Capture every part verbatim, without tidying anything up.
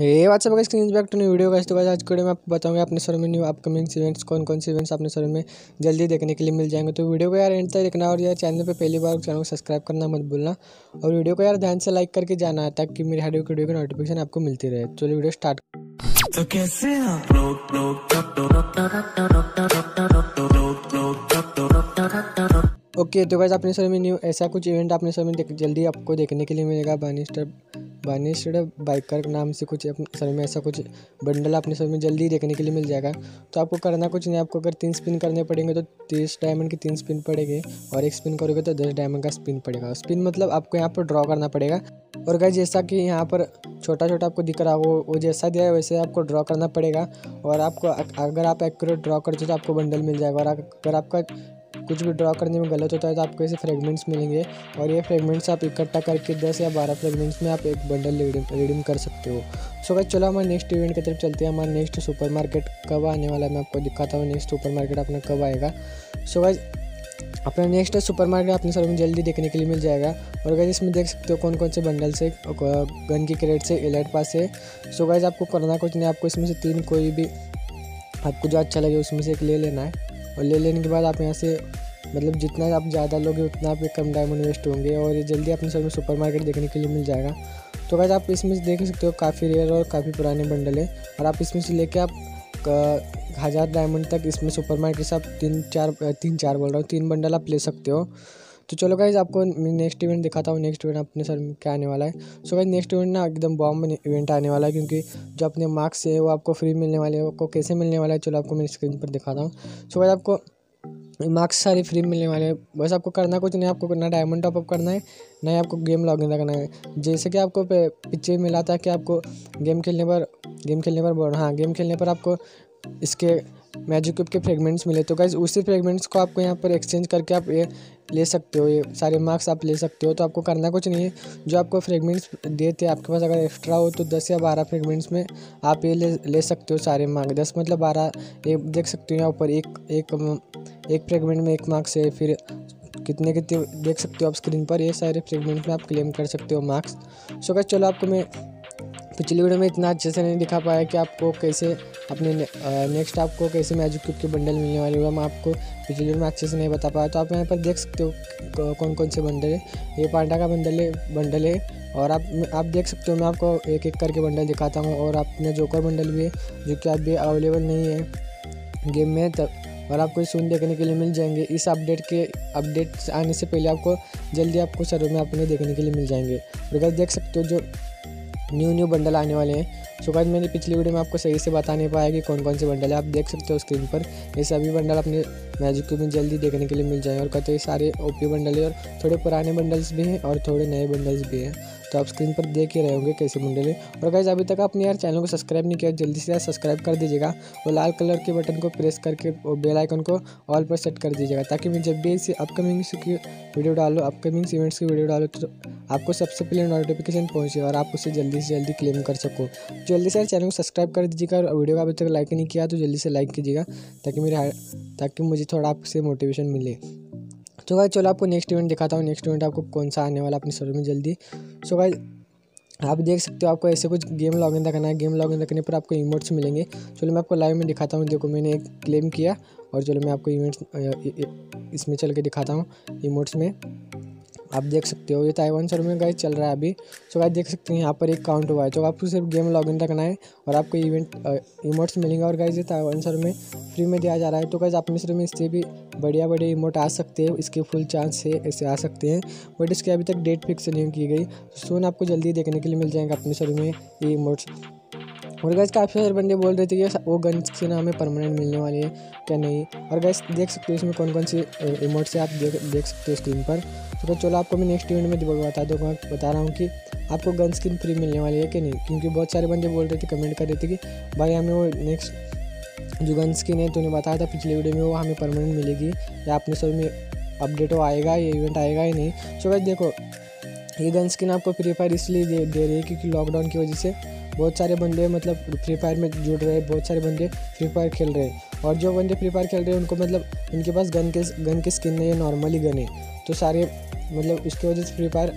Hey WhatsApp guys, welcome back to new video guys. तो guys आज के video में आपको बताऊंगा अपने शहर में न्यू अपकमिंग इवेंट्स, कौन कौन से इवेंट्स अपने शहर में जल्दी देखने के लिए मिल जाएंगे। तो वीडियो को यार एंड तक देखना और यार चैनल पे पहली बार चैनल को सब्सक्राइब करना मत भूलना और वीडियो को यार ध्यान से लाइक करके जाना है ताकि मेरे हर एक वीडियो की नोटिफिकेशन आपको मिलती रहे। चलो वीडियो स्टार्ट। तो कैसे आप ओके okay, तो गाइस अपने शहर में न्यू ऐसा कुछ इवेंट अपने शहर में जल्दी आपको देखने के लिए मिलेगा। बानिस्टर बानिस्टर बाइकर नाम से कुछ अपने शहर में ऐसा कुछ बंडल अपने शहर में जल्दी देखने के लिए मिल जाएगा। तो आपको करना कुछ नहीं, आपको अगर तीन स्पिन करने पड़ेंगे तो तीस डायमंड के तीन स्पिन पड़ेंगे और एक स्पिन करोगे तो दस डायमंड का स्पिन पड़ेगा। स्पिन मतलब आपको यहाँ पर ड्रॉ करना पड़ेगा और गाइस जैसा कि यहाँ पर छोटा छोटा आपको दिख रहा हो वो जैसा दिया है वैसे आपको ड्रॉ करना पड़ेगा और आपको अगर आप एक्यूरेट ड्रॉ करते हो तो आपको बंडल मिल जाएगा और अगर आपका कुछ भी ड्रॉ करने में गलत होता है तो आपको ऐसे फ्रेगमेंट्स मिलेंगे और ये फ्रेगमेंट्स आप इकट्ठा करके दस या बारह फ्रेगमेंट्स में आप एक बंडल रिडीम कर सकते हो। सो गाइस चलो हमारे नेक्स्ट इवेंट की तरफ चलते हैं। हमारा नेक्स्ट सुपरमार्केट कब आने वाला है मैं आपको दिखाता हूँ। नेक्स्ट सुपरमार्केट अपना कब आएगा। सो गाइस अपना नेक्स्ट सुपरमार्केट अपने शहर में जल्दी देखने के लिए मिल जाएगा और गाइस इसमें देख सकते हो कौन कौन से बंडल से, गन की क्रेट से, एलाइट पास से। सो गाइस आपको करना कुछ नहीं, आपको इसमें से तीन कोई भी आपको जो अच्छा लगे उसमें से एक ले लेना है और ले लेने के बाद आप यहाँ से मतलब जितना आप ज़्यादा लोगे उतना आप कम डायमंड वेस्ट होंगे और ये जल्दी अपने शहर में सुपरमार्केट देखने के लिए मिल जाएगा। तो गाइस आप इसमें से देख सकते हो काफ़ी रेयर और काफ़ी पुराने बंडल है और आप इसमें से लेके आप हज़ार डायमंड तक इसमें सुपरमार्केट से आप तीन चार तीन चार बोल रहा हूँ तीन बंडल आप ले सकते हो। तो चलो गाइस आपको नेक्स्ट इवेंट दिखाता हूँ। नेक्स्ट इवेंट अपने शहर में क्या आने वाला है। सो गाइस नेक्स्ट इवेंट ना एकदम बॉम्ब इवेंट आने वाला है क्योंकि जो अपने मार्क्स है वो आपको फ्री मिलने वाले हैं। आपको कैसे मिलने वाला है चलो आपको मैं स्क्रीन पर दिखाता हूँ। सो गाइस आपको मार्क्स सारे फ्री मिलने वाले हैं। बस आपको करना कुछ नहीं, आपको ना डायमंड टॉपअप करना है ना ही आपको गेम लॉगिन करना है। जैसे कि आपको पीछे मिला था कि आपको गेम खेलने पर गेम खेलने पर बोल हाँ गेम खेलने पर आपको इसके मैजिक क्यूब के फ्रेगमेंट्स मिले। तो गाइस उसी फ्रेगमेंट्स को आपको यहाँ पर एक्सचेंज करके आप ये ले सकते हो, ये सारे मार्क्स आप ले सकते हो। तो आपको करना कुछ नहीं है, जो आपको फ्रेगमेंट्स देते हैं आपके पास अगर एक्स्ट्रा हो तो दस या बारह फ्रेगमेंट्स में आप ये ले, ले सकते हो सारे मार्क्स। दस मतलब बारह देख सकते हो यहाँ ऊपर एक एक एक फ्रेगमेंट में एक मार्क्स है, फिर कितने कितने देख सकते हो आप स्क्रीन पर, ये सारे फ्रेगमेंट में आप क्लेम कर सकते हो मार्क्स। सो गाइस चलो आपको मैं पिछली वीडियो में इतना अच्छे से नहीं दिखा पाया कि आपको कैसे अपने ने, नेक्स्ट आपको कैसे मैजिक क्यूब के बंडल मिलने वाले हुआ, मैं आपको पिछली वीडियो में अच्छे से नहीं बता पाया। तो आप यहाँ पर देख सकते हो कौन कौन से बंडल है। ये पांडा का बंडल है बंडल है और आप आप देख सकते हो, मैं आपको एक एक करके बंडल दिखाता हूँ। और आपने जोकर बंडल भी है जो कि अभी अवेलेबल नहीं है गेम में तब और आपको सुन देखने के लिए मिल जाएंगे। इस अपडेट के अपडेट आने से पहले आपको जल्दी आपको सर्वर में अपने देखने के लिए मिल जाएंगे। बिकॉज देख सकते हो जो न्यू न्यू बंडल आने वाले हैं। सो गाइस मैंने पिछली वीडियो में आपको सही से बता नहीं पाया कि कौन कौन से बंडल है। आप देख सकते हो स्क्रीन पर ये सभी बंडल अपने मैजिक क्यूब में जल्दी देखने के लिए मिल जाएंगे और कतई सारे ओपी बंडल है और थोड़े पुराने बंडल्स भी हैं और थोड़े नए बंडल्स भी हैं। तो आप स्क्रीन पर देख ही रहे होंगे कैसे बंडल है। और गाइस अभी तक आपने यार चैनल को सब्सक्राइब नहीं किया जल्दी से यार सब्सक्राइब कर दीजिएगा और लाल कलर के बटन को प्रेस करके बेल आइकन को ऑल पर सेट कर दीजिएगा ताकि मैं जब भी ऐसी अपकमिंग की वीडियो डालो अपकमिंग इवेंट्स की वीडियो डालो तो आपको सबसे पहले नोटिफिकेशन पहुँचे और आप उसे जल्दी से जल्दी क्लेम कर सको। जल्दी से चैनल को सब्सक्राइब कर दीजिएगा और वीडियो को अभी तक लाइक नहीं किया तो जल्दी से लाइक कीजिएगा ताकि मेरे ताकि मुझे थोड़ा आपसे मोटिवेशन मिले। तो गाइस चलो आपको नेक्स्ट इवेंट दिखाता हूँ। नेक्स्ट इवेंट आपको कौन सा आने वाला अपने शहर में जल्दी। सो गाइस आप देख सकते हो आपको ऐसे कुछ गेम लॉगिन रखना है, गेम लॉगिन रखने पर आपको इमोट्स मिलेंगे। चलो मैं आपको लाइव में दिखाता हूँ। देखो मैंने एक क्लेम किया और चलो मैं आपको इवेंट्स इसमें चल के दिखाता हूँ। इमोट्स में आप देख सकते हो ये ताइवान सर्वर में गाइस चल रहा है अभी। सो गाइस देख सकते हैं यहाँ पर एक काउंट हुआ है। तो आपको सिर्फ गेम लॉगिन रखना है और आपको इवेंट इमोट्स मिलेंगे और गाइस ये ताइवान सर्वर में फ्री में दिया जा रहा है। तो गाइस अपने सर्वर में इससे भी बढ़िया बढ़िया इमोट आ सकते हैं, इसके फुल चांस है ऐसे आ सकते हैं बट इसकी अभी तक डेट फिक्स नहीं की गई। सोन आपको जल्दी देखने के लिए मिल जाएंगे अपने सर्वर में ये इमोट्स। और गाइस काफ़ी सारे बंदे बोल रहे थे कि वो गन्स से ना हमें परमानेंट मिलने वाली है क्या नहीं। और गाइस देख सकते हो इसमें कौन कौन से इमोट्स है आप देख देख सकते हो स्क्रीन पर। तो चलो आपको मैं नेक्स्ट इवेंट में बोल बता दूँगा बता रहा हूँ कि आपको गन स्किन फ्री मिलने वाली है कि नहीं, क्योंकि बहुत सारे बंदे बोल रहे थे कमेंट कर रहे थे कि भाई हमें वो नेक्स्ट जो गन स्किन है तूने बताया था पिछले वीडियो में वो हमें परमानेंट मिलेगी या अपने सब में अपडेट हो आएगा ये इवेंट आएगा ही नहीं। सो गाइस देखो ये गन स्किन आपको फ्री फायर इसलिए दे रही है क्योंकि लॉकडाउन की वजह से बहुत सारे बंदे मतलब फ्री फायर में जुड़ रहे हैं, बहुत सारे बंदे फ्री फायर खेल रहे हैं और जो बंदे फ्री फायर खेल रहे हैं उनको मतलब उनके पास गन के गन की स्किन नहीं है, नॉर्मली गन है तो सारे मतलब उसकी वजह से फ्री फायर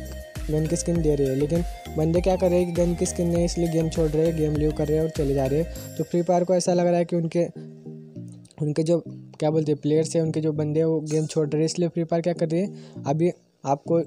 गन की स्किन दे रही है, लेकिन बंदे क्या कर रहे हैं कि गन की स्किन नहीं, इसलिए गेम छोड़ रहे हैं, गेम लीव कर रहे हैं और चले जा रहे हैं। तो फ्री फायर को ऐसा लग रहा है कि उनके उनके जो क्या बोलते हैं प्लेयर्स हैं, उनके जो बंदे हैं वो गेम छोड़ रहे हैं, इसलिए फ्री फायर क्या कर रही है, अभी आपको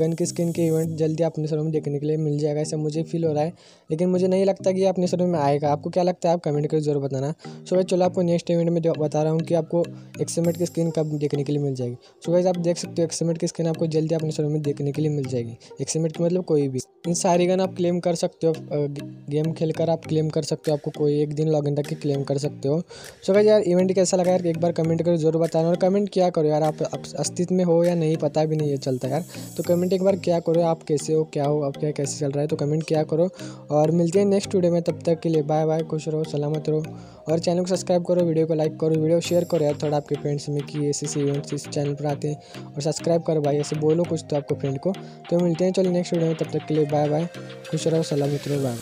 गन की स्किन के इवेंट जल्दी अपने शो में देखने के लिए मिल जाएगा, ऐसा मुझे फील हो रहा है। लेकिन मुझे नहीं लगता कि अपने शो में आएगा, आपको क्या लगता है आप कमेंट करके जरूर बताना। सो गाइस चलो आपको नेक्स्ट इवेंट में बता रहा हूँ कि आपको एक्समेट की स्किन कब देखने के लिए मिल जाएगी। सो गाइस आप देख सकते हो एक्समेट की स्किन आपको जल्दी अपने शो में देखने के लिए मिल जाएगी। एक्समेट की मतलब कोई भी, इन सारी गन आप क्लेम कर सकते हो, गेम खेल कर आप क्लेम कर सकते हो, आपको कोई एक दिन लॉगिन तक क्लेम कर सकते हो। सो गाइस यार इवेंट कैसा लगा यार एक बार कमेंट करके जरूर बताना, और कमेंट क्या करो यार, आप अस्तित्व में हो या नहीं पता भी नहीं है चलता यार, तो कमेंट एक बार क्या करो, आप कैसे हो, क्या हो, आप क्या कैसे चल रहा है, तो कमेंट क्या करो। और मिलते हैं नेक्स्ट वीडियो में, तब तक के लिए बाय बाय, खुश रहो, सलामत रहो, और चैनल को सब्सक्राइब करो, वीडियो को लाइक करो, वीडियो शेयर करो यार थोड़ा आपके फ्रेंड्स में कि ऐसे ऐसे इवेंट्स इस चैनल पर आते हैं, और सब्सक्राइब करो भाई, ऐसे बोलो कुछ तो आपको फ्रेंड को। तो मिलते हैं चलो नेक्स्ट वीडियो में, तब तक के लिए बाय बाय, खुश रहो, सलामत रहो, बाय।